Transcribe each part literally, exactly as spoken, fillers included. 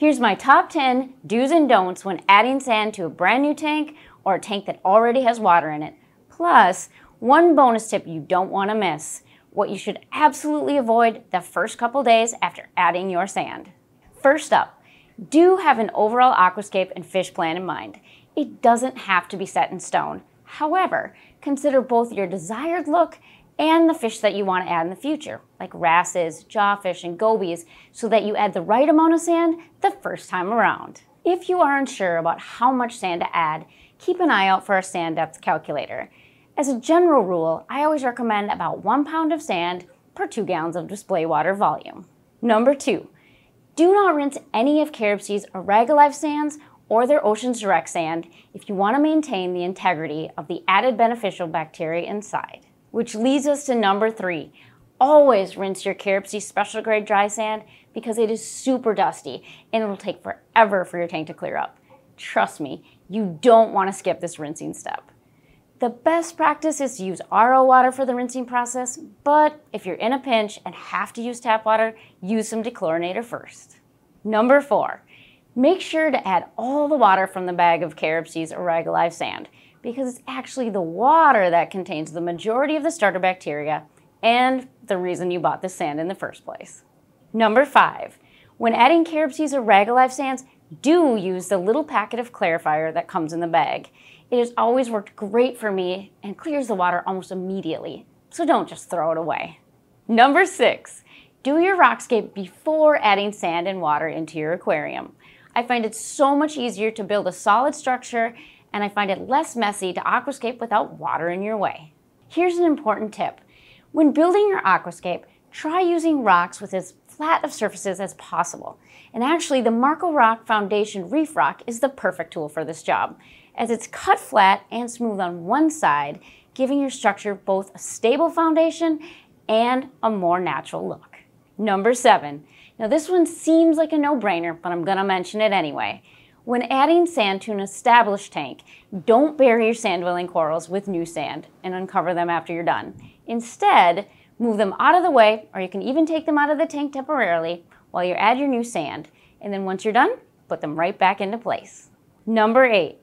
Here's my top ten do's and don'ts when adding sand to a brand new tank or a tank that already has water in it. Plus, one bonus tip you don't want to miss, what you should absolutely avoid the first couple days after adding your sand. First up, do have an overall aquascape and fish plan in mind. It doesn't have to be set in stone. However, consider both your desired look and the fish that you want to add in the future, like wrasses, jawfish, and gobies, so that you add the right amount of sand the first time around. If you are unsure about how much sand to add, keep an eye out for a sand depth calculator. As a general rule, I always recommend about one pound of sand per two gallons of display water volume. Number two, do not rinse any of CaribSea's Arag-Alive sands or their Ocean's Direct sand if you want to maintain the integrity of the added beneficial bacteria inside. Which leads us to number three. Always rinse your CaribSea Special Grade dry sand because it is super dusty and it'll take forever for your tank to clear up. Trust me, you don't want to skip this rinsing step. The best practice is to use R O water for the rinsing process, but if you're in a pinch and have to use tap water, use some dechlorinator first. Number four, make sure to add all the water from the bag of CaribSea's Arag-Alive sand, because it's actually the water that contains the majority of the starter bacteria and the reason you bought the sand in the first place. Number five, when adding CaribSea's Arag-Alive sands, do use the little packet of clarifier that comes in the bag. It has always worked great for me and clears the water almost immediately, so don't just throw it away. Number six, do your rockscape before adding sand and water into your aquarium. I find it so much easier to build a solid structure, and I find it less messy to aquascape without water in your way. Here's an important tip. When building your aquascape, try using rocks with as flat of surfaces as possible. And actually, the Marco Rock Foundation Reef Rock is the perfect tool for this job, as it's cut flat and smooth on one side, giving your structure both a stable foundation and a more natural look. Number seven. Now this one seems like a no-brainer, but I'm gonna mention it anyway. When adding sand to an established tank, don't bury your sand-dwelling corals with new sand and uncover them after you're done. Instead, move them out of the way, or you can even take them out of the tank temporarily while you add your new sand. And then once you're done, put them right back into place. Number eight,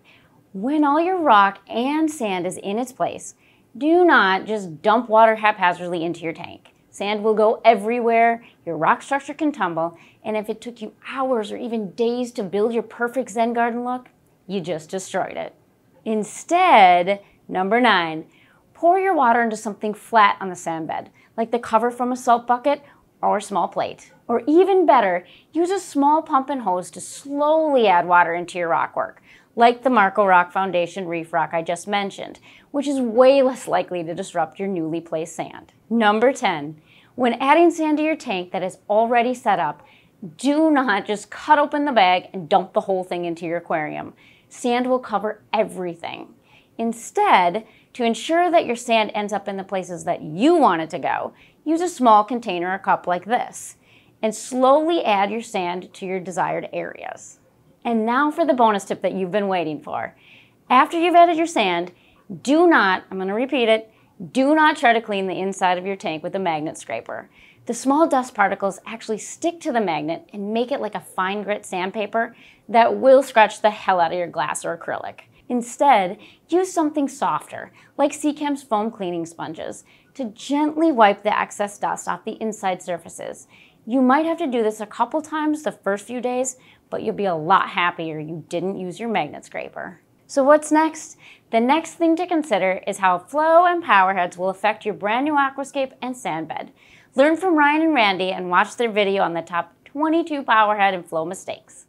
when all your rock and sand is in its place, do not just dump water haphazardly into your tank. Sand will go everywhere, your rock structure can tumble, and if it took you hours or even days to build your perfect Zen garden look, you just destroyed it. Instead, number nine, pour your water into something flat on the sand bed, like the cover from a salt bucket or a small plate. Or even better, use a small pump and hose to slowly add water into your rock work, like the Marco Rock Foundation Reef Rock I just mentioned, which is way less likely to disrupt your newly placed sand. Number ten, when adding sand to your tank that is already set up, do not just cut open the bag and dump the whole thing into your aquarium. Sand will cover everything. Instead, to ensure that your sand ends up in the places that you want it to go, use a small container or cup like this, and slowly add your sand to your desired areas. And now for the bonus tip that you've been waiting for. After you've added your sand, do not, I'm gonna repeat it, do not try to clean the inside of your tank with a magnet scraper. The small dust particles actually stick to the magnet and make it like a fine grit sandpaper that will scratch the hell out of your glass or acrylic. Instead, use something softer, like Seachem's foam cleaning sponges, to gently wipe the excess dust off the inside surfaces. You might have to do this a couple times the first few days, but you'll be a lot happier you didn't use your magnet scraper. So what's next? The next thing to consider is how flow and power heads will affect your brand new aquascape and sand bed. Learn from Ryan and Randy and watch their video on the top twenty-two power head and flow mistakes.